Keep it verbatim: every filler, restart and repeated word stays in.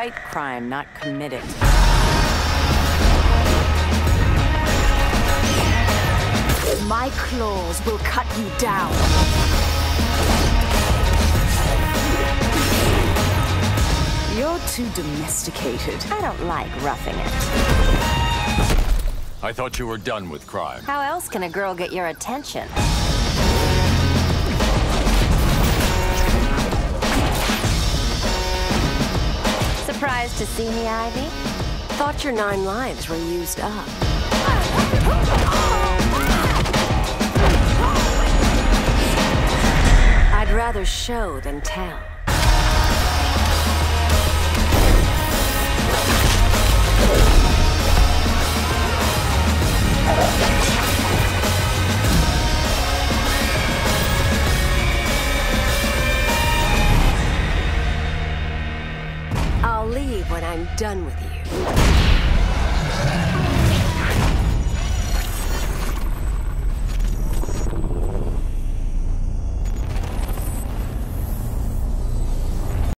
fight crime, not commit it. My claws will cut you down. You're too domesticated. I don't like roughing it. I thought you were done with crime. How else can a girl get your attention? Surprised to see me, Ivy? Thought your nine lives were used up. I'd rather show than tell. I'll leave when I'm done with you.